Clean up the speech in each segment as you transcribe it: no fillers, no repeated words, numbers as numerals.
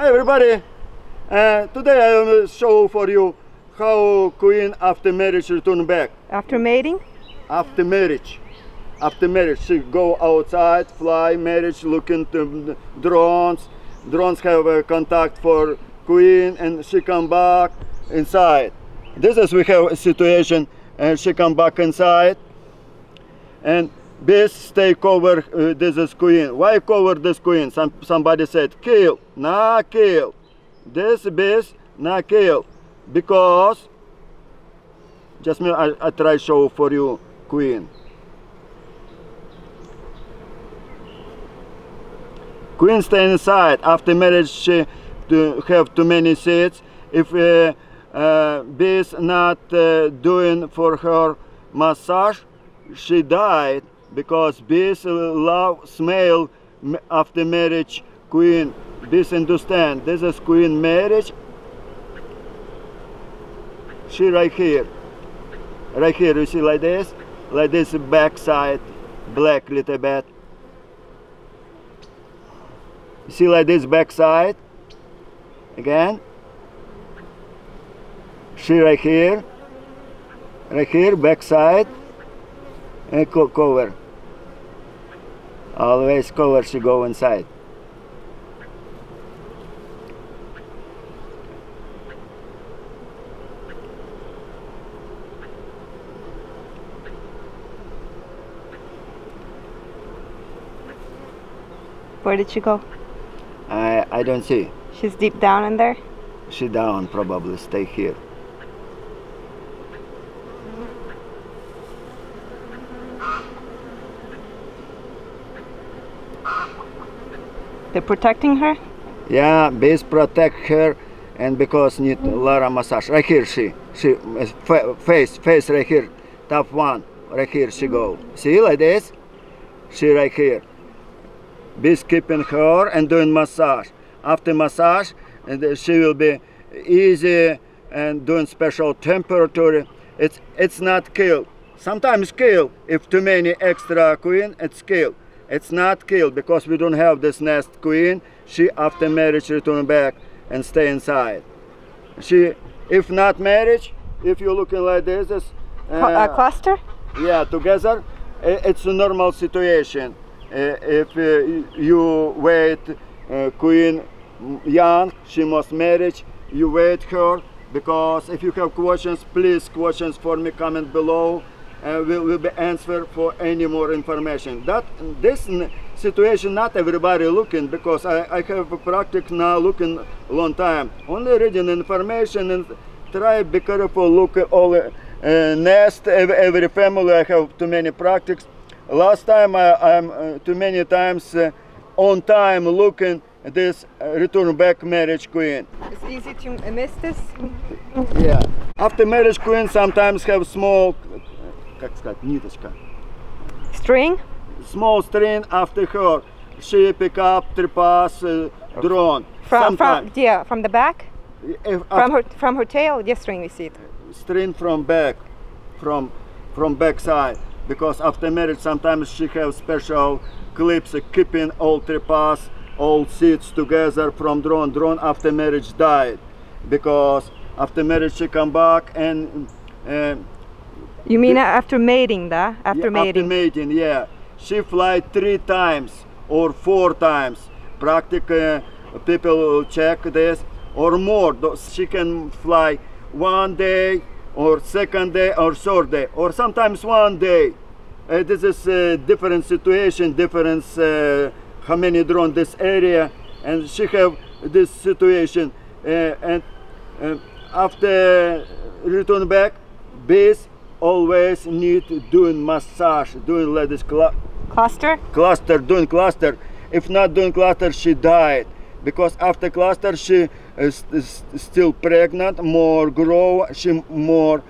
Hi everybody! Today I will show for you how queen after marriage return back. After mating? After marriage. After marriage she go outside, fly, marriage, look into drones. Drones have a contact for queen and she come back inside. This is we have a situation and she come back inside. And bees stay cover this is queen. Why cover this queen? Somebody said kill, nah kill. This bees nah kill. Because just me I try show for you queen. Queen stay inside. After marriage she have too many seeds. If bees not doing for her massage, she died. Because bees love smell after marriage queen. Bees understand this is queen marriage. She right here you see like this backside black little bit. You see like this backside again. She right here backside. And cover. Always cover she go inside. Where did she go? I don't see. She's deep down in there? She down probably stay here. They're protecting her? Yeah, bees protect her and because need a lot of massage. Right here she face right here, top one, right here she go. See like this? She right here. Bees keeping her and doing massage. After massage and she will be easy and doing special temperature. It's not kill. Sometimes kill if too many extra queen, it's kill. It's not killed because we don't have this nest queen. She after marriage return back and stay inside. She, if not marriage, if you're looking like this, a cluster. Yeah, together, it's a normal situation. If you wait queen young, she must marriage. You wait her because if you have questions, please questions for me comment below. Will be answer for any more information. That this situation not everybody looking because I have a practice now looking long time. Only reading information and try be careful look at all nest every family. I have too many practice. Last time I'm too many times on time looking at this return back marriage queen. It's easy to miss this. Yeah. After marriage queen sometimes have small. Как сказать, ниточка. String? Small string after her. She pick up, trespass, drone. From the back? From her tail? Yes, string we see it. String from back, from back side. Because after marriage sometimes she have special clips keeping all trespass, all seeds together from drone. Drone after marriage died. Because after marriage she come back and you mean after mating, da? After mating. After mating, yeah. She fly 3 times or 4 times. Practically, people check this or more. She can fly 1 day or 2nd day or 3rd day or sometimes 1 day. This is a different situation, different how many drone this area, and she have this situation. And after return back, bees. Always need doing massage, doing like this cluster. Cluster, doing cluster. If not doing cluster, she died because after cluster she is still pregnant, more grow, she more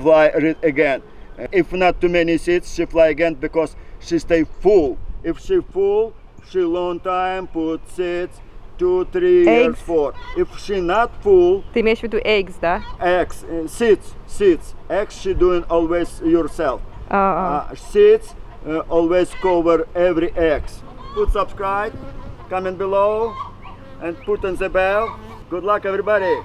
fly again. If not too many seeds, she fly again because she stay full. If she full, she long time put seeds. 2, 3 years, 4. If she not full, ты имеешь в виду eggs, да? Eggs, seeds. Eggs she doing always yourself. Seeds always cover every eggs. Put subscribe, comment below, and put on the bell. Good luck, everybody.